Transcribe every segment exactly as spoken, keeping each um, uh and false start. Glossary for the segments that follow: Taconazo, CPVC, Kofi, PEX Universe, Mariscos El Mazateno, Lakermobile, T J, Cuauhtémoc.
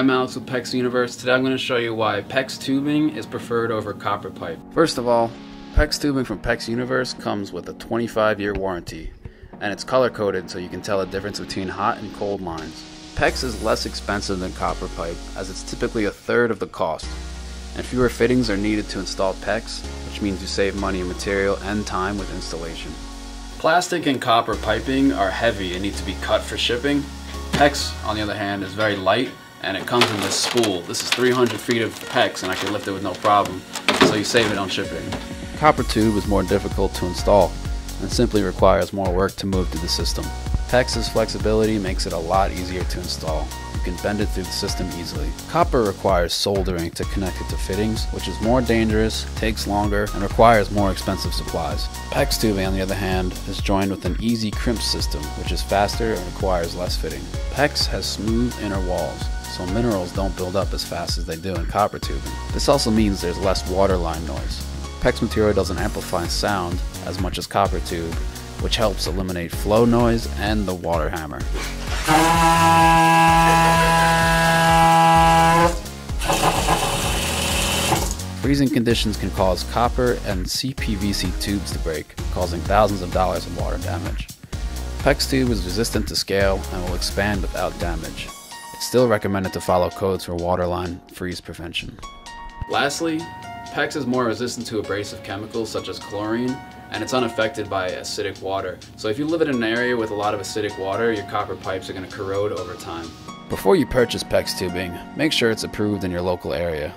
I'm Alex with PEX Universe. Today I'm going to show you why PEX tubing is preferred over copper pipe. First of all, PEX tubing from PEX Universe comes with a twenty-five year warranty, and it's color coded so you can tell the difference between hot and cold lines. PEX is less expensive than copper pipe as it's typically a third of the cost, and fewer fittings are needed to install PEX, which means you save money in material and time with installation. Plastic and copper piping are heavy and need to be cut for shipping. PEX, on the other hand, is very light, and it comes in this spool. This is three hundred feet of PEX, and I can lift it with no problem, so you save it on shipping. Copper tube is more difficult to install and simply requires more work to move through the system. PEX's flexibility makes it a lot easier to install. You can bend it through the system easily. Copper requires soldering to connect it to fittings, which is more dangerous, takes longer, and requires more expensive supplies. PEX tubing, on the other hand, is joined with an easy crimp system, which is faster and requires less fitting. PEX has smooth inner walls, so minerals don't build up as fast as they do in copper tubing. This also means there's less waterline noise. PEX material doesn't amplify sound as much as copper tube, which helps eliminate flow noise and the water hammer. Freezing conditions can cause copper and C P V C tubes to break, causing thousands of dollars in water damage. PEX tube is resistant to scale and will expand without damage. It's still recommended to follow codes for waterline freeze prevention. Lastly, PEX is more resistant to abrasive chemicals such as chlorine, and it's unaffected by acidic water. So if you live in an area with a lot of acidic water, your copper pipes are going to corrode over time. Before you purchase PEX tubing, make sure it's approved in your local area.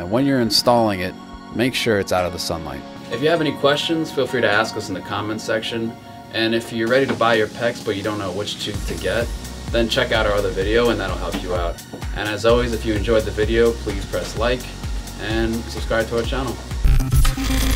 And when you're installing it, make sure it's out of the sunlight. If you have any questions, feel free to ask us in the comments section. And if you're ready to buy your PEX but you don't know which tube to get, then check out our other video and that'll help you out. And as always, if you enjoyed the video, please press like and subscribe to our channel.